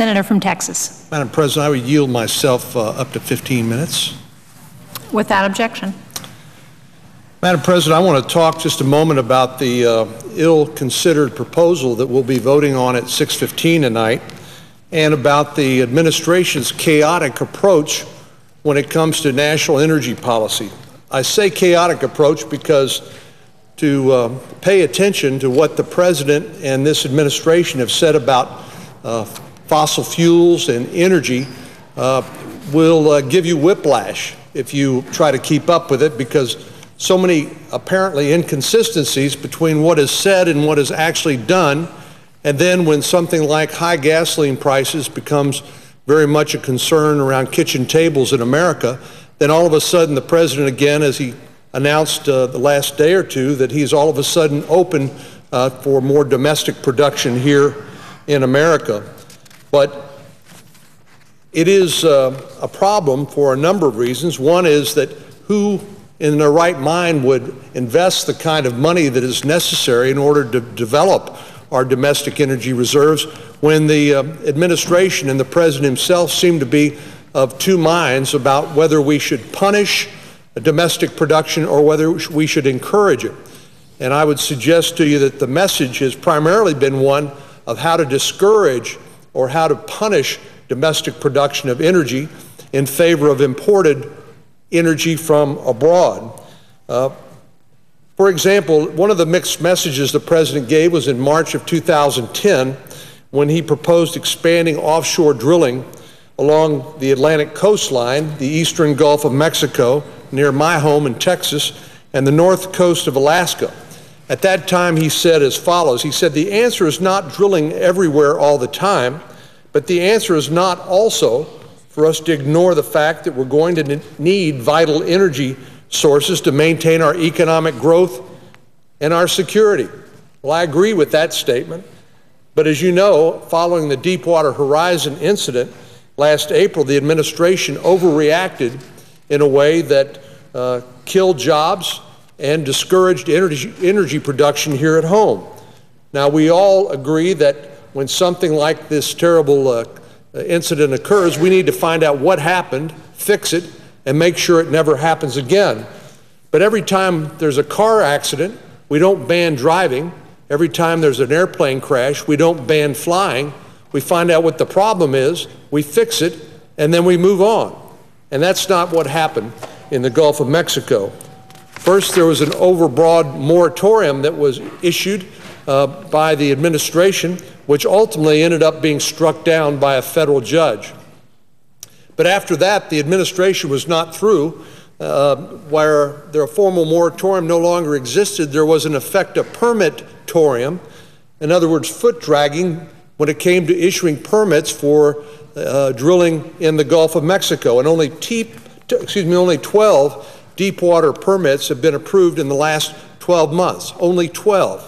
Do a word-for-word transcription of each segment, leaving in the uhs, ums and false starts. Senator from Texas. Madam President, I would yield myself uh, up to fifteen minutes. Without objection. Madam President, I want to talk just a moment about the uh, ill-considered proposal that we'll be voting on at six fifteen tonight, and about the administration's chaotic approach when it comes to national energy policy. I say chaotic approach because to uh, pay attention to what the President and this administration have said about uh, fossil fuels and energy uh, will uh, give you whiplash if you try to keep up with it, because so many apparently inconsistencies between what is said and what is actually done. And then when something like high gasoline prices becomes very much a concern around kitchen tables in America, then all of a sudden the President again, as he announced uh, the last day or two, that he's all of a sudden open uh, for more domestic production here in America. But it is uh, a problem for a number of reasons. One is that who in their right mind would invest the kind of money that is necessary in order to develop our domestic energy reserves when the uh, administration and the President himself seem to be of two minds about whether we should punish domestic production or whether we should encourage it. And I would suggest to you that the message has primarily been one of how to discourage or how to punish domestic production of energy in favor of imported energy from abroad. Uh, for example, one of the mixed messages the President gave was in March of two thousand ten, when he proposed expanding offshore drilling along the Atlantic coastline, the eastern Gulf of Mexico, near my home in Texas, and the north coast of Alaska. At that time, he said as follows. He said, the answer is not drilling everywhere all the time, but the answer is not also for us to ignore the fact that we're going to need vital energy sources to maintain our economic growth and our security. Well, I agree with that statement. But as you know, following the Deepwater Horizon incident last April, the administration overreacted in a way that uh, killed jobs and discouraged energy, energy production here at home. Now, we all agree that when something like this terrible uh, incident occurs, we need to find out what happened, fix it, and make sure it never happens again. But every time there's a car accident, we don't ban driving. Every time there's an airplane crash, we don't ban flying. We find out what the problem is, we fix it, and then we move on. And that's not what happened in the Gulf of Mexico. First, there was an overbroad moratorium that was issued uh, by the administration, which ultimately ended up being struck down by a federal judge. But after that, the administration was not through. Uh, where their formal moratorium no longer existed, there was in effect a permit-torium. In other words, foot-dragging when it came to issuing permits for Uh, drilling in the Gulf of Mexico, and only, te excuse me, only twelve deepwater permits have been approved in the last twelve months. Only twelve.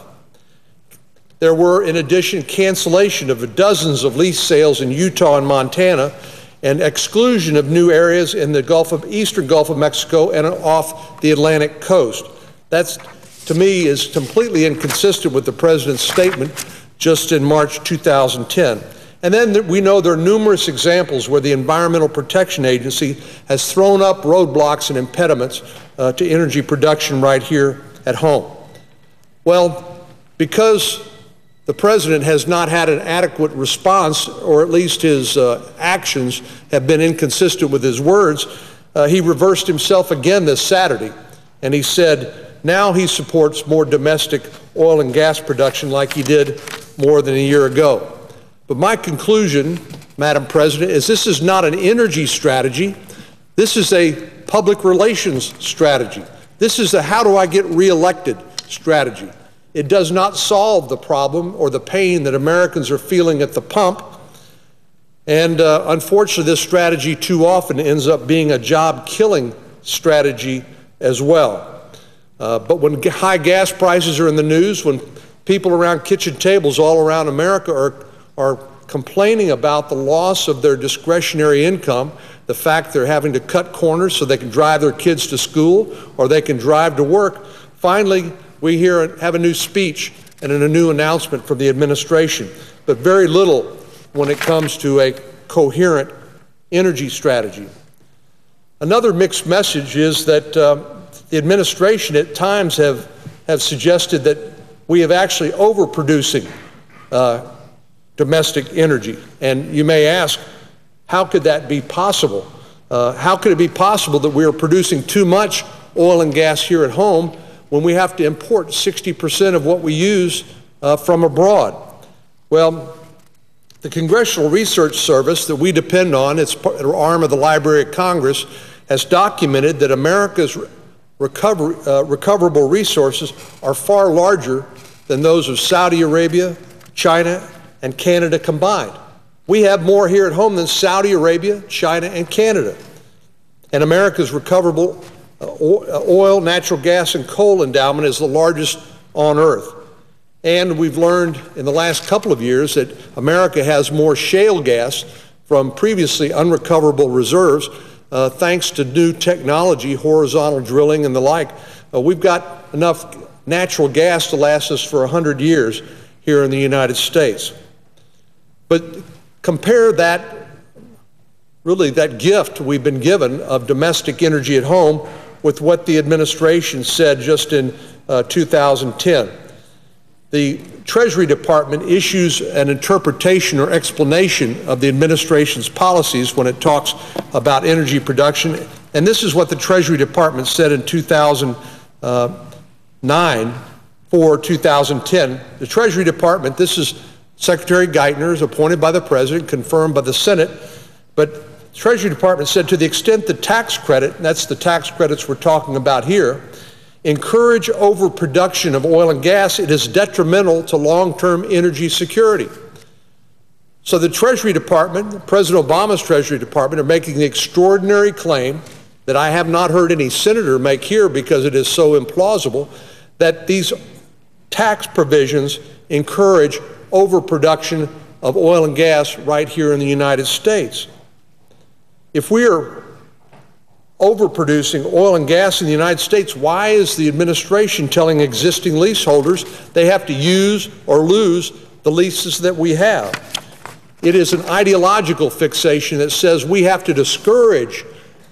There were, in addition, cancellation of dozens of lease sales in Utah and Montana, and exclusion of new areas in the Gulf of eastern Gulf of Mexico and off the Atlantic coast. That's, to me, is completely inconsistent with the President's statement just in March two thousand ten. And then we know there are numerous examples where the Environmental Protection Agency has thrown up roadblocks and impediments uh, to energy production right here at home. Well, because the President has not had an adequate response, or at least his uh, actions have been inconsistent with his words, uh, he reversed himself again this Saturday. And he said now he supports more domestic oil and gas production like he did more than a year ago. But my conclusion, Madam President, is this is not an energy strategy. This is a public relations strategy. This is a how do I get reelected strategy. It does not solve the problem or the pain that Americans are feeling at the pump. And uh, unfortunately, this strategy too often ends up being a job-killing strategy as well. Uh, but when high gas prices are in the news, when people around kitchen tables all around America are are complaining about the loss of their discretionary income, the fact they're having to cut corners so they can drive their kids to school or they can drive to work, finally we hear have a new speech and a new announcement from the administration. But very little when it comes to a coherent energy strategy. Another mixed message is that um, the administration at times have, have suggested that we have actually overproducing uh, domestic energy. And you may ask, how could that be possible? Uh, how could it be possible that we are producing too much oil and gas here at home when we have to import sixty percent of what we use uh, from abroad? Well, the Congressional Research Service that we depend on, it's an arm of the Library of Congress, has documented that America's recover, uh, recoverable resources are far larger than those of Saudi Arabia, China, and Canada combined. We have more here at home than Saudi Arabia, China, and Canada. And America's recoverable oil, natural gas, and coal endowment is the largest on earth. And we've learned in the last couple of years that America has more shale gas from previously unrecoverable reserves, uh, thanks to new technology, horizontal drilling and the like. Uh, we've got enough natural gas to last us for one hundred years here in the United States. But compare that, really that gift we've been given of domestic energy at home with what the administration said just in uh, two thousand ten. The Treasury Department issues an interpretation or explanation of the administration's policies when it talks about energy production. And this is what the Treasury Department said in two thousand nine for two thousand ten. The Treasury Department, this is Secretary Geithner, is appointed by the President, confirmed by the Senate. But the Treasury Department said, to the extent the tax credit, and that's the tax credits we're talking about here, encourage overproduction of oil and gas, it is detrimental to long-term energy security. So the Treasury Department, President Obama's Treasury Department, are making the extraordinary claim that I have not heard any senator make here because it is so implausible, that these tax provisions encourage overproduction of oil and gas right here in the United States. If we are overproducing oil and gas in the United States, why is the administration telling existing leaseholders they have to use or lose the leases that we have? It is an ideological fixation that says we have to discourage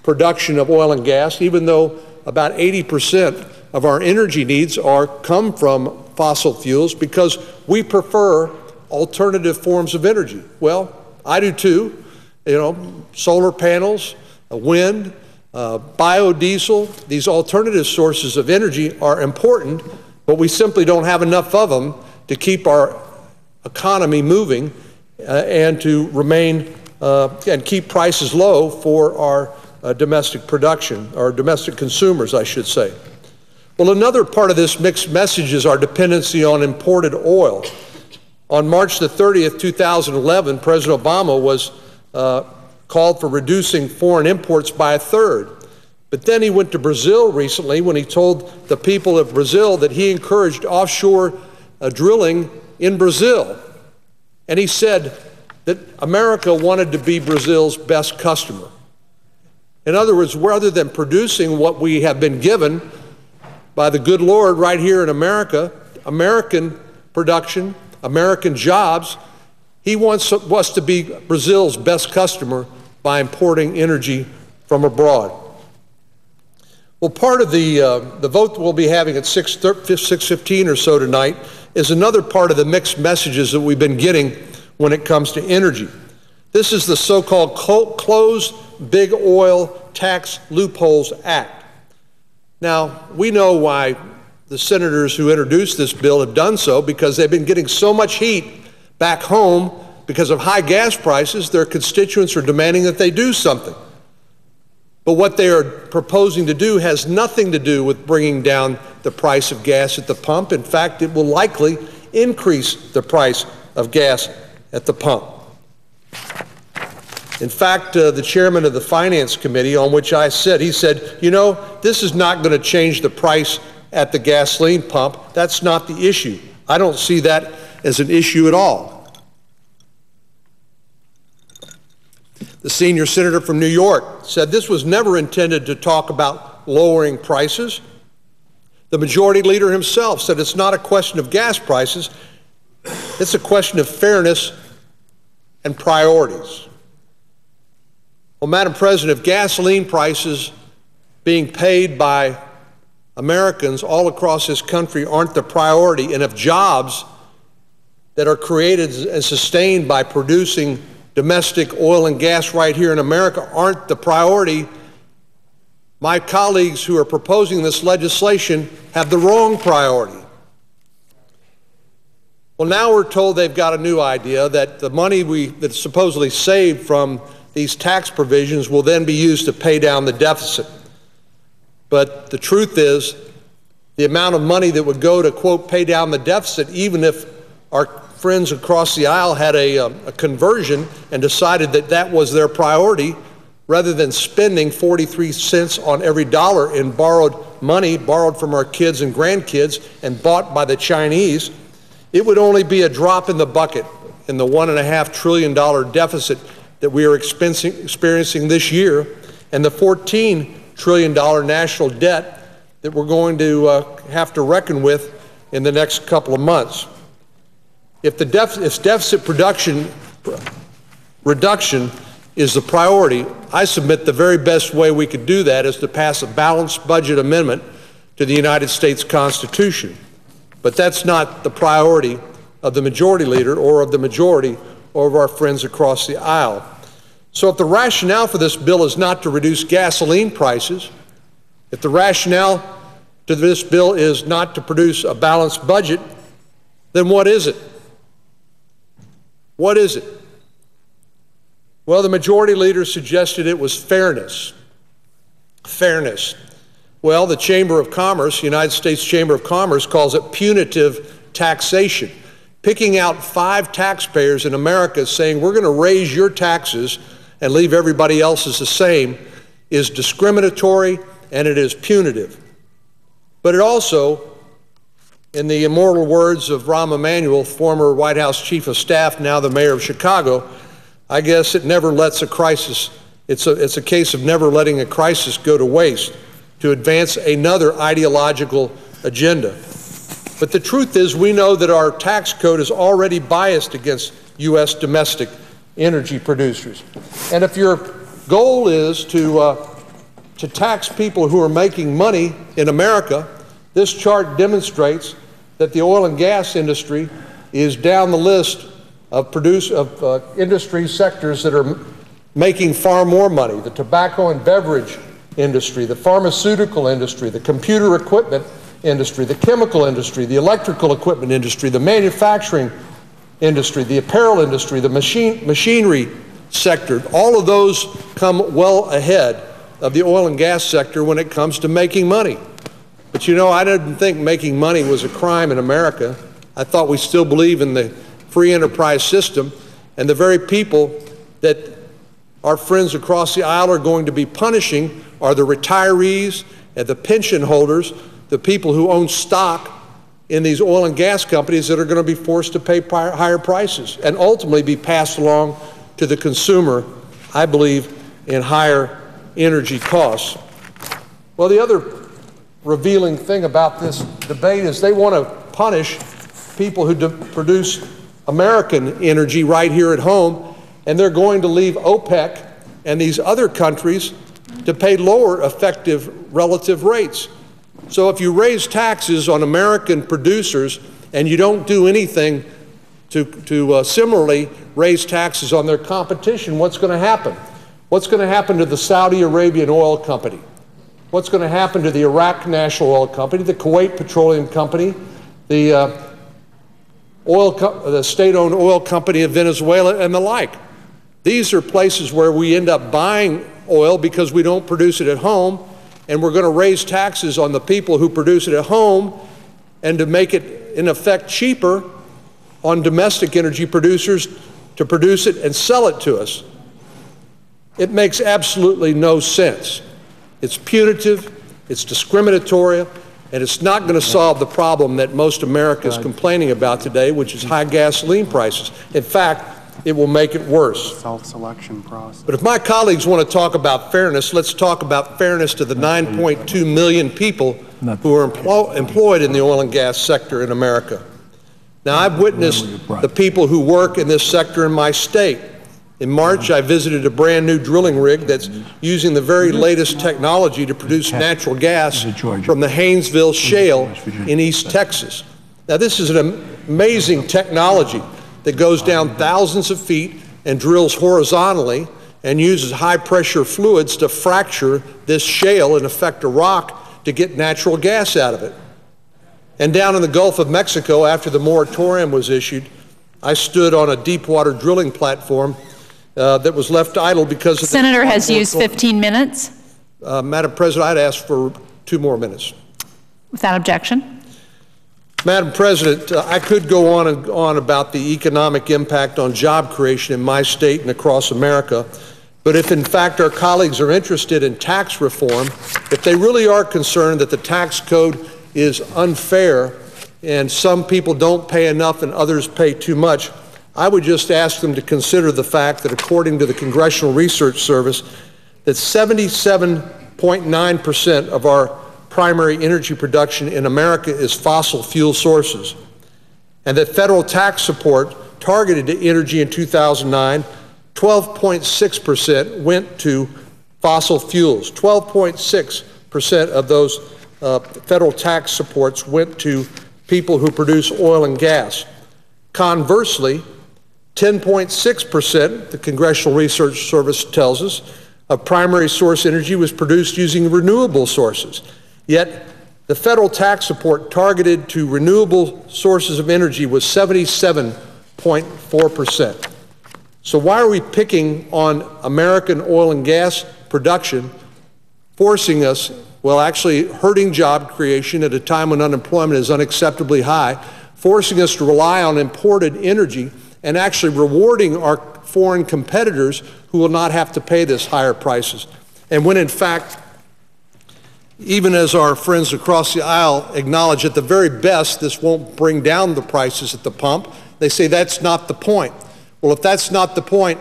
production of oil and gas, even though about eighty percent of our energy needs are come from fossil fuels, because we prefer alternative forms of energy. Well, I do too. You know, solar panels, wind, Uh, biodiesel, these alternative sources of energy are important, but we simply don't have enough of them to keep our economy moving uh, and to remain uh, and keep prices low for our uh, domestic production, or domestic consumers, I should say. Well, another part of this mixed message is our dependency on imported oil. On March the thirtieth, two thousand eleven, President Obama was uh, called for reducing foreign imports by a third. But then he went to Brazil recently when he told the people of Brazil that he encouraged offshore uh, drilling in Brazil. And he said that America wanted to be Brazil's best customer. In other words, rather than producing what we have been given by the good Lord right here in America, American production, American jobs, he wants us to be Brazil's best customer by importing energy from abroad. Well, part of the, uh, the vote we'll be having at six fifteen or so tonight is another part of the mixed messages that we've been getting when it comes to energy. This is the so-called Closed Big Oil Tax Loopholes Act. Now, we know why the senators who introduced this bill have done so, because they've been getting so much heat back home because of high gas prices. Their constituents are demanding that they do something. But what they are proposing to do has nothing to do with bringing down the price of gas at the pump. In fact, it will likely increase the price of gas at the pump. In fact, uh, the chairman of the Finance Committee, on which I sit, he said, you know, this is not going to change the price at the gasoline pump. That's not the issue. I don't see that as an issue at all. The senior senator from New York said this was never intended to talk about lowering prices. The majority leader himself said it's not a question of gas prices, it's a question of fairness and priorities. Well, Madam President, if gasoline prices being paid by Americans all across this country aren't the priority, and if jobs that are created and sustained by producing domestic oil and gas right here in America aren't the priority, my colleagues who are proposing this legislation have the wrong priority. Well, now we're told they've got a new idea that the money we, that's supposedly saved from these tax provisions will then be used to pay down the deficit. But the truth is, the amount of money that would go to, quote, pay down the deficit, even if our friends across the aisle had a, um, a conversion and decided that that was their priority, rather than spending forty-three cents on every dollar in borrowed money, borrowed from our kids and grandkids and bought by the Chinese, it would only be a drop in the bucket in the one and a half trillion dollar deficit that we are experiencing this year and the fourteen trillion dollar national debt that we're going to uh, have to reckon with in the next couple of months. If the def if deficit production reduction is the priority, I submit the very best way we could do that is to pass a balanced budget amendment to the United States Constitution. But that's not the priority of the majority leader or of the majority or of our friends across the aisle. So if the rationale for this bill is not to reduce gasoline prices, if the rationale to this bill is not to produce a balanced budget, then what is it? What is it? Well, the majority leader suggested it was fairness. Fairness. Well, the Chamber of Commerce, United States Chamber of Commerce, calls it punitive taxation. Picking out five taxpayers in America saying we're going to raise your taxes and leave everybody else's the same is discriminatory and it is punitive. But it also, in the immortal words of Rahm Emanuel, former White House Chief of Staff, now the mayor of Chicago, I guess it never lets a crisis, it's a, it's a case of never letting a crisis go to waste to advance another ideological agenda. But the truth is we know that our tax code is already biased against U S domestic energy producers. And if your goal is to, uh, to tax people who are making money in America, this chart demonstrates that the oil and gas industry is down the list of, produce, of uh, industry sectors that are making far more money, the tobacco and beverage industry, the pharmaceutical industry, the computer equipment industry, the chemical industry, the electrical equipment industry, the manufacturing industry, the apparel industry, the machine, machinery sector. All of those come well ahead of the oil and gas sector when it comes to making money. But you know, I didn't think making money was a crime in America. I thought we still believe in the free enterprise system, and the very people that our friends across the aisle are going to be punishing are the retirees and the pension holders, the people who own stock in these oil and gas companies that are going to be forced to pay higher prices and ultimately be passed along to the consumer, I believe, in higher energy costs. Well, the other revealing thing about this debate is they want to punish people who produce American energy right here at home, and they're going to leave OPEC and these other countries to pay lower effective relative rates. So if you raise taxes on American producers and you don't do anything to, to uh, similarly raise taxes on their competition, what's going to happen? What's going to happen to the Saudi Arabian oil company? What's going to happen to the Iraq National Oil Company, the Kuwait Petroleum Company, the uh, oil co the state-owned oil company of Venezuela, and the like? These are places where we end up buying oil because we don't produce it at home, and we're going to raise taxes on the people who produce it at home, and to make it, in effect, cheaper on domestic energy producers to produce it and sell it to us. It makes absolutely no sense. It's punitive, it's discriminatory, and it's not going to solve the problem that most America is complaining about today, which is high gasoline prices. In fact, it will make it worse. Self-selection process. But if my colleagues want to talk about fairness, let's talk about fairness to the nine point two million people who are emplo employed in the oil and gas sector in America. Now, I've witnessed the people who work in this sector in my state. In March, I visited a brand new drilling rig that's using the very latest technology to produce natural gas from the Haynesville shale in East Texas. Now, this is an amazing technology that goes down thousands of feet and drills horizontally and uses high-pressure fluids to fracture this shale and affect a rock to get natural gas out of it. And down in the Gulf of Mexico, after the moratorium was issued, I stood on a deepwater drilling platform Uh, that was left idle because of Senator has used fifteen minutes. Uh, Madam President, I'd ask for two more minutes. Without objection. Madam President, uh, I could go on and on about the economic impact on job creation in my state and across America, but if in fact our colleagues are interested in tax reform, if they really are concerned that the tax code is unfair and some people don't pay enough and others pay too much, I would just ask them to consider the fact that, according to the Congressional Research Service, that seventy-seven point nine percent of our primary energy production in America is fossil fuel sources, and that federal tax support targeted to energy in two thousand nine, twelve point six percent went to fossil fuels. twelve point six percent of those uh, federal tax supports went to people who produce oil and gas. Conversely, ten point six percent, the Congressional Research Service tells us, of primary source energy was produced using renewable sources. Yet, the federal tax support targeted to renewable sources of energy was seventy-seven point four percent. So why are we picking on American oil and gas production, forcing us, well, actually hurting job creation at a time when unemployment is unacceptably high, forcing us to rely on imported energy, and actually rewarding our foreign competitors who will not have to pay this higher prices? And when in fact, even as our friends across the aisle acknowledge, at the very best this won't bring down the prices at the pump, they say that's not the point. Well, if that's not the point,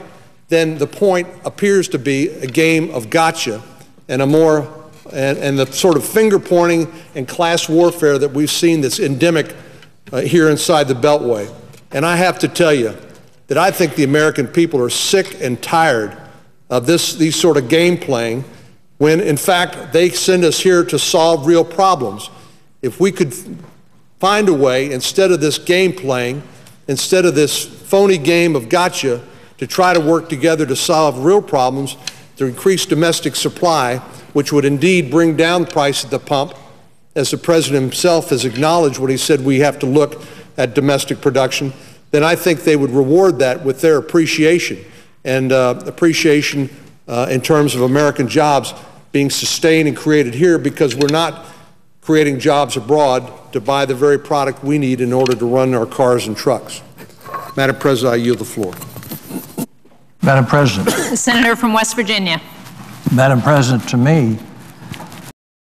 then the point appears to be a game of gotcha and a more and, and the sort of finger pointing and class warfare that we've seen that's endemic uh, here inside the Beltway. And I have to tell you that I think the American people are sick and tired of this, these sort of game playing, when in fact they send us here to solve real problems. If we could find a way, instead of this game playing, instead of this phony game of gotcha, to try to work together to solve real problems, to increase domestic supply, which would indeed bring down the price at the pump, as the President himself has acknowledged when he said we have to look at domestic production, then I think they would reward that with their appreciation, and uh, appreciation uh, in terms of American jobs being sustained and created here, because we're not creating jobs abroad to buy the very product we need in order to run our cars and trucks. Madam President, I yield the floor. Madam President. The Senator from West Virginia. Madam President, to me,